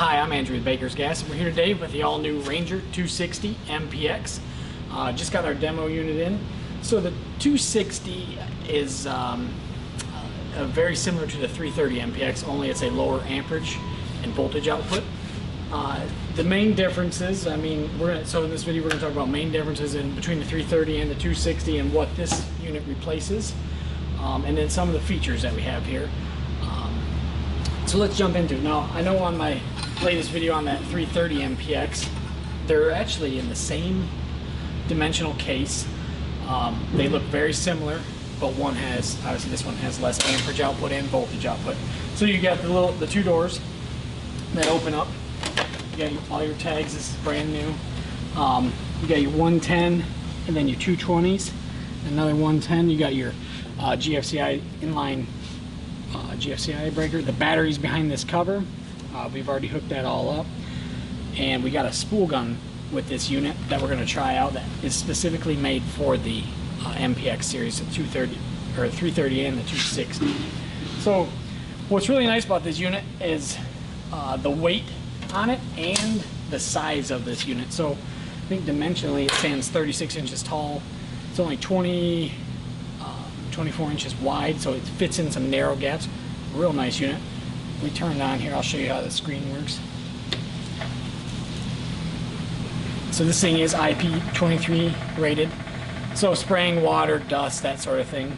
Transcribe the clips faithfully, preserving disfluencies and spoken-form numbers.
Hi, I'm Andrew with Baker's Gas, and we're here today with the all-new Ranger two sixty M P X. Uh, just got our demo unit in. So the two sixty is um, uh, very similar to the three thirty M P X, only it's a lower amperage and voltage output. Uh, the main differences, I mean, we're gonna, so in this video we're going to talk about main differences in between the three thirty and the two sixty and what this unit replaces, um, and then some of the features that we have here. Um, so let's jump into it. Now, I know on my latest video on that three thirty M P X, they're actually in the same dimensional case. Um, they look very similar, but one has, obviously this one has less amperage output and voltage output. So you got the little, the two doors that open up. You got all your tags, this is brand new. Um, you got your one ten and then your two twenties, another one ten. You got your uh, G F C I inline uh, G F C I breaker. The batteries behind this cover. Uh, we've already hooked that all up, and we got a spool gun with this unit that we're going to try out that is specifically made for the uh, M P X series of two thirty or three thirty and the two sixty. So what's really nice about this unit is uh, the weight on it and the size of this unit. So I think dimensionally it stands thirty-six inches tall. It's only twenty, uh, twenty-four inches wide, so it fits in some narrow gaps. Real nice unit. We turn it on here, I'll show you how the screen works. So this thing is I P twenty-three rated, so spraying water, dust, that sort of thing,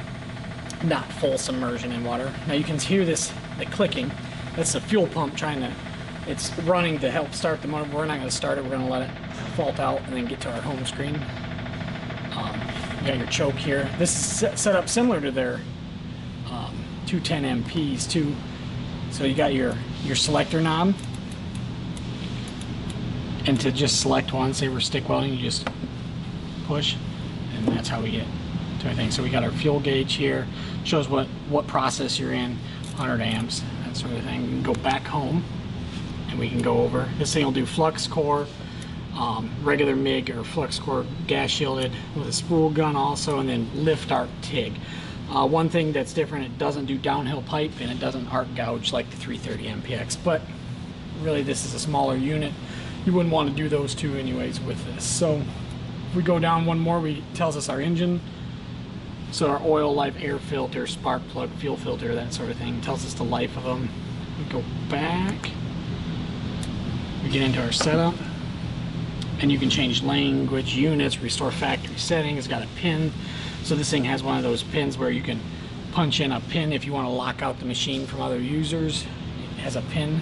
not full submersion in water. Now you can hear this, the clicking, that's the fuel pump trying to, it's running to help start the motor. We're not going to start it, we're going to let it fault out and then get to our home screen. Um, you got your choke here. This is set up similar to their um, two ten M Ps too. So you got your, your selector knob, and to just select one, say we're stick welding, you just push, and that's how we get to everything. So we got our fuel gauge here, shows what, what process you're in, one hundred amps, that sort of thing. We can go back home, and we can go over. This thing will do flux core, um, regular M I G or flux core gas shielded with a spool gun also, and then lift arc T I G. Uh, one thing that's different, it doesn't do downhill pipe and it doesn't arc gouge like the three thirty M P X, but really this is a smaller unit. You wouldn't want to do those two anyways with this. So if we go down one more, we tells us our engine, so our oil life, air filter, spark plug, fuel filter, that sort of thing. It tells us the life of them. We go back, we get into our setup, and you can change language, units, restore factory settings. It's got a pin. So this thing has one of those pins where you can punch in a pin if you want to lock out the machine from other users. It has a pin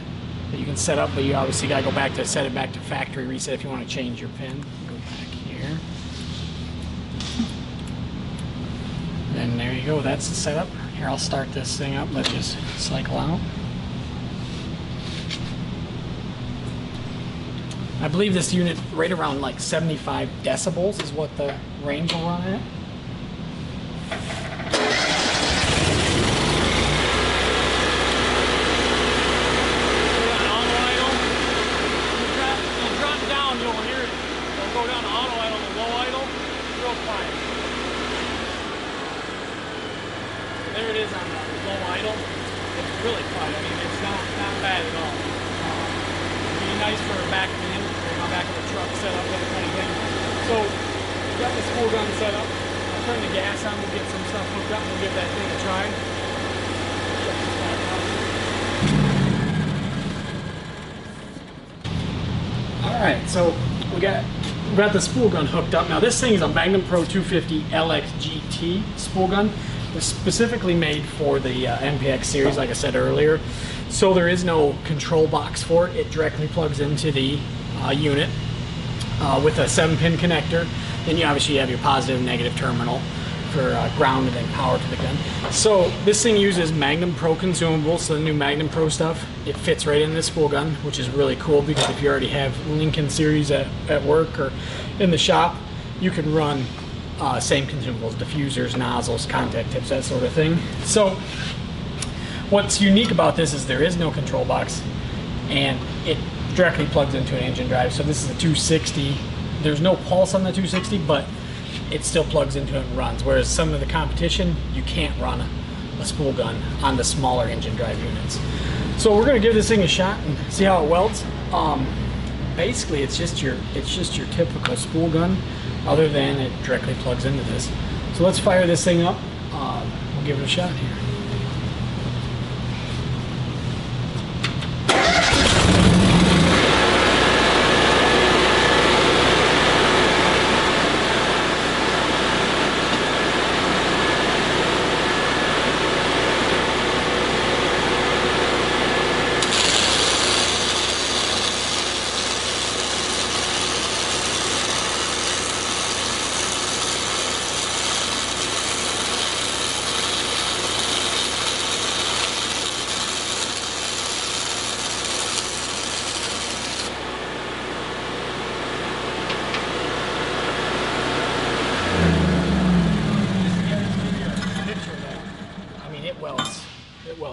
that you can set up, but you obviously got to go back to set it back to factory reset if you want to change your pin. Go back here. Then there you go, that's the setup. Here, I'll start this thing up. Let's just cycle out. I believe this unit right around like seventy-five decibels is what the range will run at. There it is on the low idle. It's really quiet. I mean, it's not, not bad at all. Um, it'd be nice for a back of the inventory, my back of the truck set up, that kind of thing. So, we've got the spool gun set up. I'll turn the gas on, we'll get some stuff hooked up, we'll give that thing a try. Alright, so we got, we got the spool gun hooked up. Now, this thing is a Magnum Pro two fifty L X G T spool gun. It's specifically made for the uh, M P X series, like I said earlier. So there is no control box for it. It directly plugs into the uh, unit uh, with a seven pin connector. Then you obviously have your positive and negative terminal for uh, ground and then power to the gun. So this thing uses Magnum Pro consumables, so the new Magnum Pro stuff. It fits right in this spool gun, which is really cool because if you already have Lincoln series at, at work or in the shop, you can run Uh, same consumables, diffusers, nozzles, contact tips, that sort of thing. So what's unique about this is there is no control box and it directly plugs into an engine drive. So this is a two sixty. There's no pulse on the two sixty, but it still plugs into it and runs. Whereas some of the competition, you can't run a spool gun on the smaller engine drive units. So we're going to give this thing a shot and see how it welds. Um, basically, it's just your it's just your typical spool gun, other than it directly plugs into this. So let's fire this thing up. Uh, we'll give it a shot here.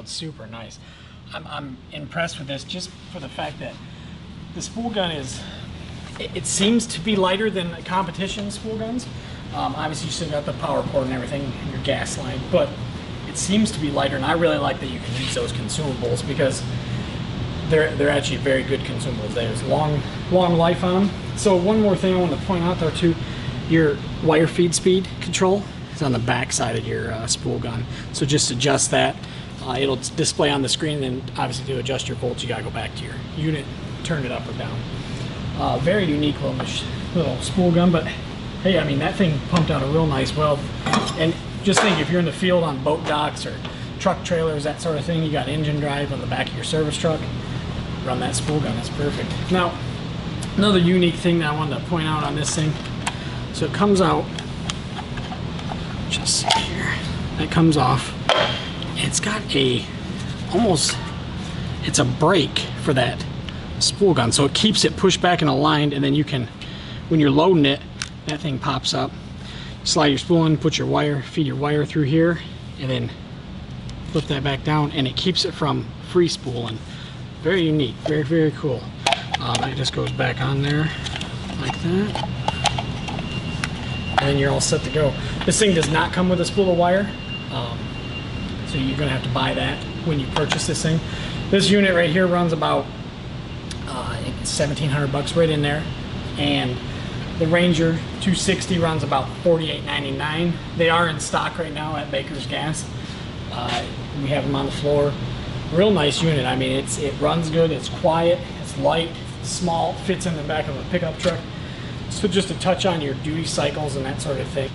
Super nice. I'm, I'm impressed with this just for the fact that the spool gun is, it, it seems to be lighter than competition spool guns. Um, obviously you still got the power cord and everything and your gas line, but it seems to be lighter, and I really like that you can use those consumables because they're, they're actually very good consumables. There's long, long life on them. So one more thing I want to point out there too, your wire feed speed control is on the back side of your uh, spool gun. So just adjust that. Uh, it'll display on the screen, and then obviously to adjust your volts, you gotta go back to your unit, turn it up or down. Uh, very unique little, little spool gun, but hey, I mean, that thing pumped out a real nice weld. And just think, if you're in the field on boat docks or truck trailers, that sort of thing, you got engine drive on the back of your service truck, run that spool gun, that's perfect. Now, another unique thing that I wanted to point out on this thing, so it comes out, just see here, that comes off. It's got a, almost, it's a brake for that spool gun. So it keeps it pushed back and aligned, and then you can, when you're loading it, that thing pops up. Slide your spool in, put your wire, feed your wire through here, and then flip that back down, and it keeps it from free spooling. Very unique, very, very cool. Um, it just goes back on there like that. And then you're all set to go. This thing does not come with a spool of wire. Um, So you're going to have to buy that when you purchase this thing. This unit right here runs about uh, seventeen hundred bucks right in there, and the Ranger two sixty runs about forty-eight ninety-nine. They are in stock right now at Baker's Gas. Uh, we have them on the floor. Real nice unit. I mean, it's it runs good. It's quiet. It's light. Small. Fits in the back of a pickup truck. So just to touch on your duty cycles and that sort of thing,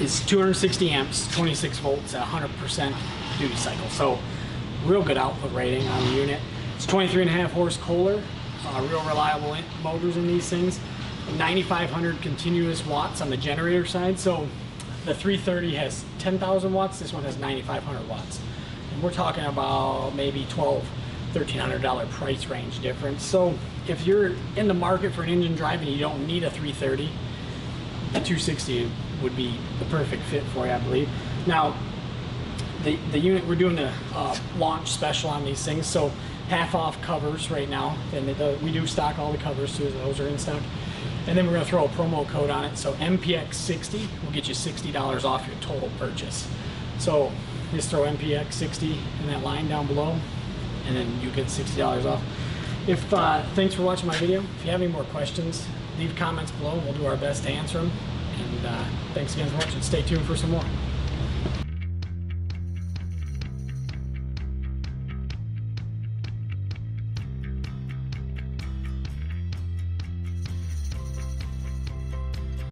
it's two hundred sixty amps, twenty-six volts, at one hundred percent. Duty cycle, so real good output rating on the unit. It's twenty-three and a half horse Kohler, uh, real reliable motors in these things. ninety-five hundred continuous watts on the generator side. So the three thirty has ten thousand watts. This one has ninety-five hundred watts, and we're talking about maybe twelve hundred, thirteen hundred dollar price range difference. So if you're in the market for an engine drive and you don't need a three thirty, the two sixty would be the perfect fit for you, I believe. Now, The, the unit, we're doing a uh, launch special on these things, so half off covers right now, and the, we do stock all the covers too, so those are in stock. And then we're going to throw a promo code on it, so M P X sixty will get you sixty dollars off your total purchase. So just throw M P X sixty in that line down below, and then you get sixty dollars off. If uh, thanks for watching my video. If you have any more questions, leave comments below. We'll do our best to answer them. And uh, thanks again for watching. Stay tuned for some more.